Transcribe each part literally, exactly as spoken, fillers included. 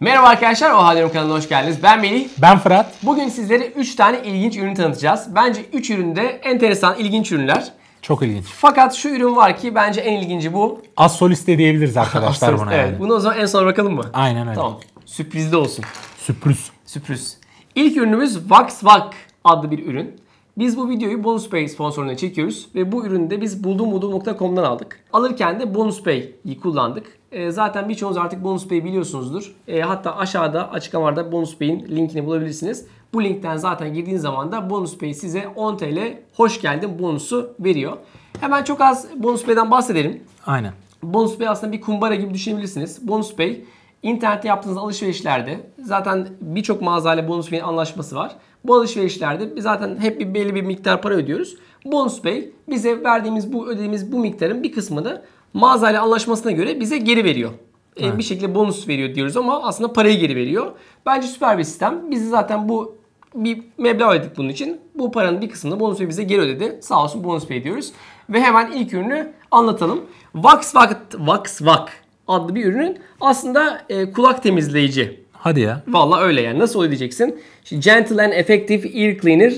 Merhaba arkadaşlar, OHA diyorum kanalına hoş geldiniz. Ben Melih. Ben Fırat. Bugün sizlere üç tane ilginç ürün tanıtacağız. Bence üç ürün de enteresan, ilginç ürünler. Çok ilginç. Fakat şu ürün var ki bence en ilginci bu. Asolist de diyebiliriz arkadaşlar Asolist, buna evet. Yani. Bunu o zaman en sona bakalım mı? Aynen öyle. Tamam. Sürprizde olsun. Sürpriz. Sürpriz. İlk ürünümüz Vax Vax adlı bir ürün. Biz bu videoyu BonusPay sponsoruna çekiyoruz ve bu ürünü de biz buldum buldum nokta com'dan aldık. Alırken de BonusPay'i kullandık. E, zaten birçoğunuz artık BonusPay'i biliyorsunuzdur. E, hatta aşağıda açıklamada BonusPay'in linkini bulabilirsiniz. Bu linkten zaten girdiğiniz zaman da BonusPay size on TL hoş geldin bonusu veriyor. Hemen çok az BonusPay'den bahsedelim. Aynen. BonusPay aslında bir kumbara gibi düşünebilirsiniz. BonusPay internette yaptığınız alışverişlerde zaten birçok mağazayla BonusPay'in anlaşması var. Bu alışverişlerde biz zaten hep bir belli bir miktar para ödüyoruz. BonusPay bize verdiğimiz bu ödediğimiz bu miktarın bir kısmını mağazayla anlaşmasına göre bize geri veriyor. Evet. Ee, bir şekilde bonus veriyor diyoruz ama aslında parayı geri veriyor. Bence süper bir sistem. Biz zaten bu bir meblağ ödedik bunun için. Bu paranın bir kısmını BonusPay bize geri ödedi. Sağ olsun BonusPay diyoruz. Ve hemen ilk ürünü anlatalım. Vax Vax Vax Vax adlı bir ürünün aslında e, kulak temizleyici. Hadi ya. Valla öyle yani. Nasıl öyle diyeceksin? Şimdi Gentle and Effective Ear Cleaner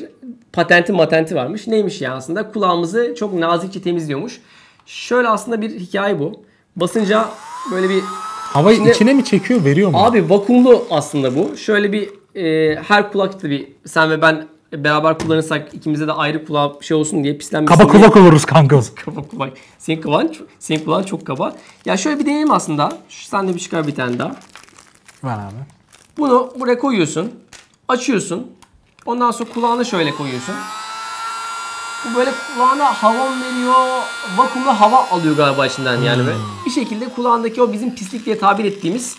patenti matenti varmış. Neymiş yani aslında? Kulağımızı çok nazikçe temizliyormuş. Şöyle aslında bir hikaye bu. Basınca böyle bir... Havayı içine, içine mi çekiyor, veriyor mu? Abi vakumlu aslında bu. Şöyle bir e, her kulakta bir sen ve ben beraber kullanırsak ikimize de ayrı kulağa şey olsun diye pislenmesin diye. Kaba kulak oluruz kanka. Kaba kulak. Senin kulağın, senin kulağın çok kaba. Ya şöyle bir deneyelim aslında. Sen de bir çıkar bir tane daha. Ver abi. Bunu buraya koyuyorsun. Açıyorsun. Ondan sonra kulağını şöyle koyuyorsun. Bu böyle kulağına hava veriyor. Vakumla hava alıyor galiba içinden yani. Hmm. Bir şekilde kulağındaki o bizim pislik diye tabir ettiğimiz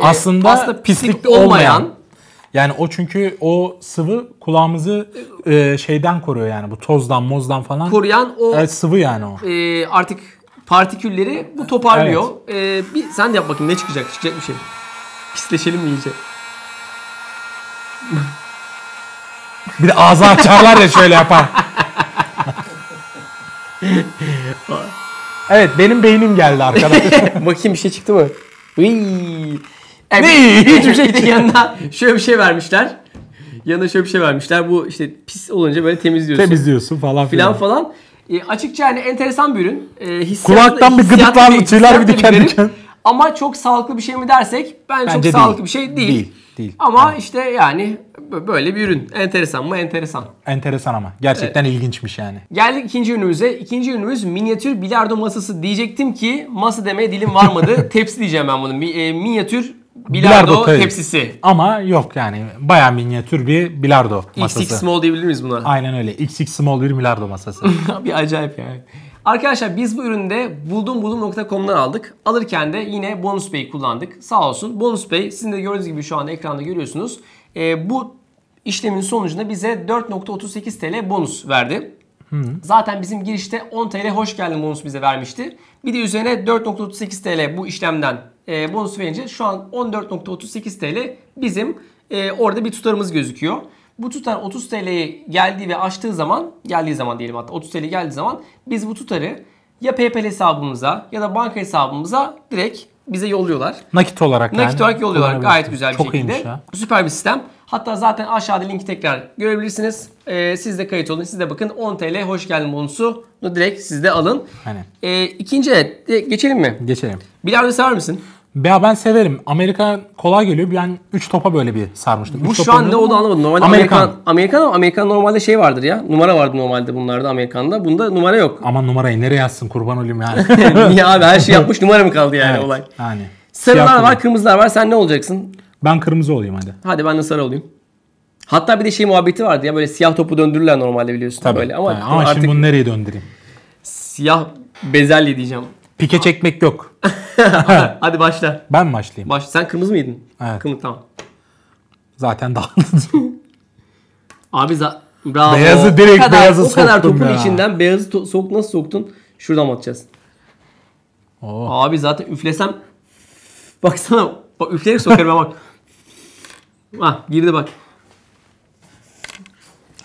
aslında, e, aslında pislik, pislik olmayan, olmayan yani o çünkü o sıvı kulağımızı e, şeyden koruyor yani bu tozdan mozdan falan. Koruyan o evet, sıvı yani o. E, artık partikülleri bu toparlıyor. Evet. E, bir, sen de yap bakayım ne çıkacak? Çıkacak bir şey. Pisleşelim mi iyice? Bir de ağzını açarlar ya şöyle yapar. Evet benim beynim geldi arkadaşlar. Bakayım bir şey çıktı mı? Yani ne? Hiçbir şey çıktı. Yanına şöyle bir şey vermişler. Yanına şöyle bir şey vermişler. Bu işte pis olunca böyle temizliyorsun. Temizliyorsun falan filan. Falan falan. E, açıkça yani enteresan bir ürün. E, kulaktan bir gıdıklar, tüyler bir diken diken. Ama çok sağlıklı bir şey mi dersek ben bence çok sağlıklı değil. Bir şey değil. Değil, değil. Ama evet. İşte yani böyle bir ürün. Enteresan mı? Enteresan. Enteresan ama. Gerçekten evet. İlginçmiş yani. Geldik ikinci ürünümüze. İkinci ürünümüz minyatür bilardo masası. Diyecektim ki masa demeye dilim varmadı. Tepsi diyeceğim ben bunu. Bir, e, minyatür bilardo, bilardo tepsisi. Ama yok yani. Bayağı minyatür bir bilardo masası. iks iks small diyebilir miyiz buna? Aynen öyle. iks iks small bir bilardo masası. Bir acayip yani. Arkadaşlar biz bu ürünü de buldum buldum nokta com'dan aldık. Alırken de yine BonusPay'i kullandık. Sağ olsun BonusPay sizin de gördüğünüz gibi şu an ekranda görüyorsunuz. E, bu işlemin sonucunda bize dört nokta otuz sekiz TL bonus verdi. Hı. Zaten bizim girişte on TL hoş geldin bonus bize vermişti. Bir de üzerine dört nokta otuz sekiz TL bu işlemden e, bonus verince şu an on dört nokta otuz sekiz TL bizim e, orada bir tutarımız gözüküyor. Bu tutar otuz TL'ye geldiği ve açtığı zaman, geldiği zaman diyelim hatta otuz TL geldiği zaman biz bu tutarı ya PayPal hesabımıza ya da banka hesabımıza direkt bize yolluyorlar. Nakit olarak Nakit yani. Nakit olarak yolluyorlar gayet güzel bir çok şekilde. Süper bir sistem. Hatta zaten aşağıda linki tekrar görebilirsiniz. Ee, siz de kayıt olun, siz de bakın on TL hoş geldin bonusunu direkt siz de alın. Aynen. Ee, ikinci evet, geçelim mi? Geçelim. Bilardo sever misin? Ya ben severim. Amerikan kolay geliyor. Ben üç topa böyle bir sarmıştım. Bu şu an ne oldu anlamadım. Normalde Amerikan. Amerikan Amerikan, ama Amerikan normalde şey vardır ya. Numara vardı normalde bunlarda Amerikan'da. Bunda numara yok. Aman numarayı nereye yazsın kurban olayım yani. Niye abi her şey yapmış numara mı kaldı yani evet, olay. Yani. Sarılar siyah var kırmızı. Kırmızılar var. Sen ne olacaksın? Ben kırmızı olayım hadi. Hadi ben de sarı olayım. Hatta bir de şey muhabbeti vardı ya böyle siyah topu döndürürler normalde biliyorsun. Tabii. Böyle. Ama, yani, ama artık şimdi bunu nereye döndüreyim? Siyah bezelye diyeceğim. Pike çekmek yok. Hadi başla. Ben mi başlayayım? Başla. Sen kırmızı mıydın? Evet. Kırmızı tamam. Zaten dağıldım. Abi za bravo. Beyazı direkt kadar, beyazı soktum ya. O kadar topun ya. İçinden beyazı to sok nasıl soktun? Şuradan atacağız. Oo. Abi zaten üflesem baksana bak, üfleyerek sokarım ben bak. Hah girdi bak.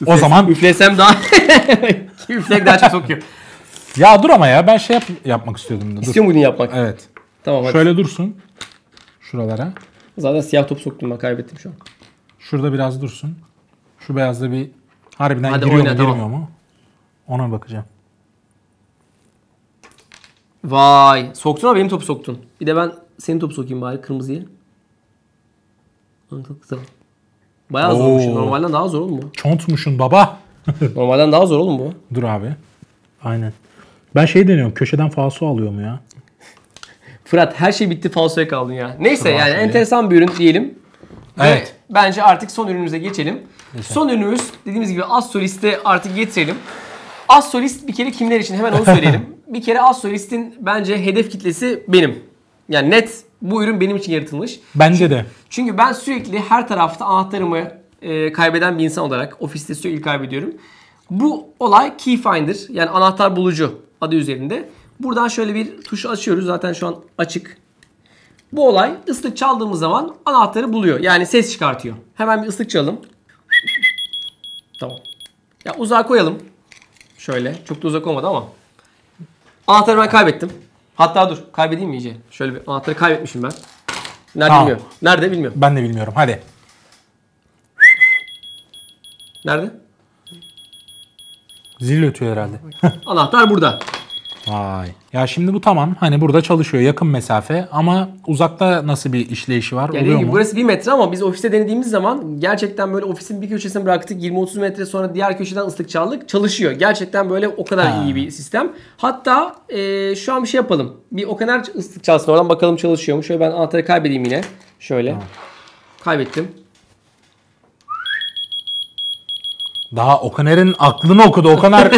Üfles o zaman üflesem daha üflek daha çok sokuyor. Ya dur ama ya ben şey yap yapmak istiyordum. İstiyor muydun yapmak? Evet. Tamam hadi. Şöyle dursun. Şuralara. Zaten siyah top soktum ben, kaybettim şu an. Şurada biraz dursun. Şu beyazda bir harbiden hadi giriyor oyna, mu girmiyor tamam. mu? Ona bakacağım. Vay. Soktun ama benim topu soktun. Bir de ben senin topu sokayım bari kırmızıyı. Çok güzel. Bayağı zormuşsun. Normalden daha zor oğlum bu. Çontmuşsun baba. Normalden daha zor oğlum bu. Dur abi. Aynen. Ben şey deniyorum. Köşeden falso alıyorum ya. Fırat her şey bitti, falsoya kaldın ya. Neyse Fırat yani diye. enteresan bir ürün diyelim. Evet. Ve bence artık son ürünümüze geçelim. Geçen. Son ürünümüz dediğimiz gibi Asolist'e artık getirelim. Asolist bir kere kimler için? Hemen onu söyleyelim. Bir kere Asolist'in bence hedef kitlesi benim. Yani net bu ürün benim için yaratılmış. Bence çünkü, de. Çünkü ben sürekli her tarafta anahtarımı e, kaybeden bir insan olarak ofiste sürekli kaybediyorum. Bu olay Key Finder, yani anahtar bulucu adı üzerinde. Buradan şöyle bir tuşu açıyoruz. Zaten şu an açık. Bu olay ıslık çaldığımız zaman anahtarı buluyor. Yani ses çıkartıyor. Hemen bir ıslık çalalım. Tamam. Ya uzağa koyalım. Şöyle. Çok da uzak olmadı ama. Anahtarı ben kaybettim. Hatta dur. Kaybedeyim mi iyice? Şöyle bir anahtarı kaybetmişim ben. Nerede tamam. bilmiyorum. Nerede bilmiyorum. Ben de bilmiyorum. Hadi. Nerede? Zil ötüyor herhalde. Anahtar burada. Vay. Ya şimdi bu tamam. Hani burada çalışıyor yakın mesafe ama uzakta nasıl bir işleyişi var? Yani oluyor mu? Burası bir metre ama biz ofiste denediğimiz zaman gerçekten böyle ofisin bir köşesini bıraktık. yirmi otuz metre sonra diğer köşeden ıslık çaldık. Çalışıyor. Gerçekten böyle o kadar ha. iyi bir sistem. Hatta e, şu an bir şey yapalım. Bir o kadar ıslık çalsın. Oradan bakalım çalışıyor mu? Şöyle ben anahtarı kaybedeyim yine. Şöyle. Ha. Kaybettim. Daha Okaner'in aklını okudu. Okaner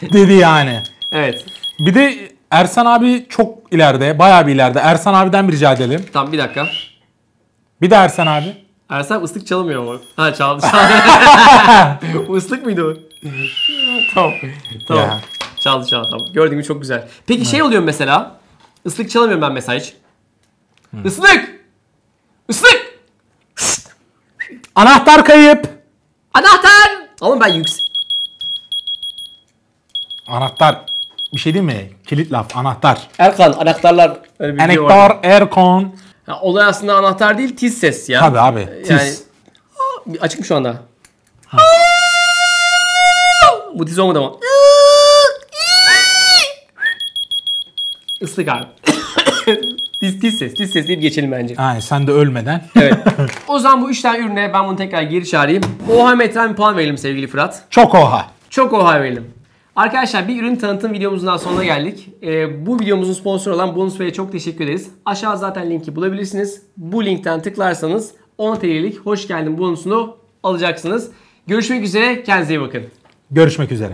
dedi yani. Evet. Bir de Ersan abi çok ileride, bayağı bir ileride. Ersan abiden bir rica edelim. Tamam bir dakika. Bir de Ersan abi. Ersan abi ıslık çalamıyor ama. Ha çaldı. çaldı. Islık mıydı o? Tamam. Tamam. Ya. Çaldı çaldı tamam. Gördüğün gibi çok güzel. Peki şey oluyor mesela. Islık çalamıyorum ben mesela hiç. Hı. Islık! Islık! Anahtar kayıp! Anahtar! Ama ben yüksek... Anahtar... Bir şey değil mi? Kilit laf. Anahtar. Erkan. Anahtarlar. Anahtar. Erkan. Ya, olay aslında anahtar değil. Tiz ses ya. Tabii abi. Tiz. Yani, açık mı şu anda? Ha. Bu tiz olmadı ama. Islık abi. tiz, tiz ses. Tiz ses deyip geçelim bence. Aynen. Sen de ölmeden. Evet. O zaman bu üç tane ürüne ben bunu tekrar geri çağırayım. Oha metren bir puan verelim sevgili Fırat. Çok oha. Çok oha verelim. Arkadaşlar bir ürün tanıtım videomuzun daha sonuna geldik. Ee, bu videomuzun sponsoru olan BonusPay'e çok teşekkür ederiz. Aşağı zaten linki bulabilirsiniz. Bu linkten tıklarsanız on TL'lik hoş geldin bonusunu alacaksınız. Görüşmek üzere. Kendinize iyi bakın. Görüşmek üzere.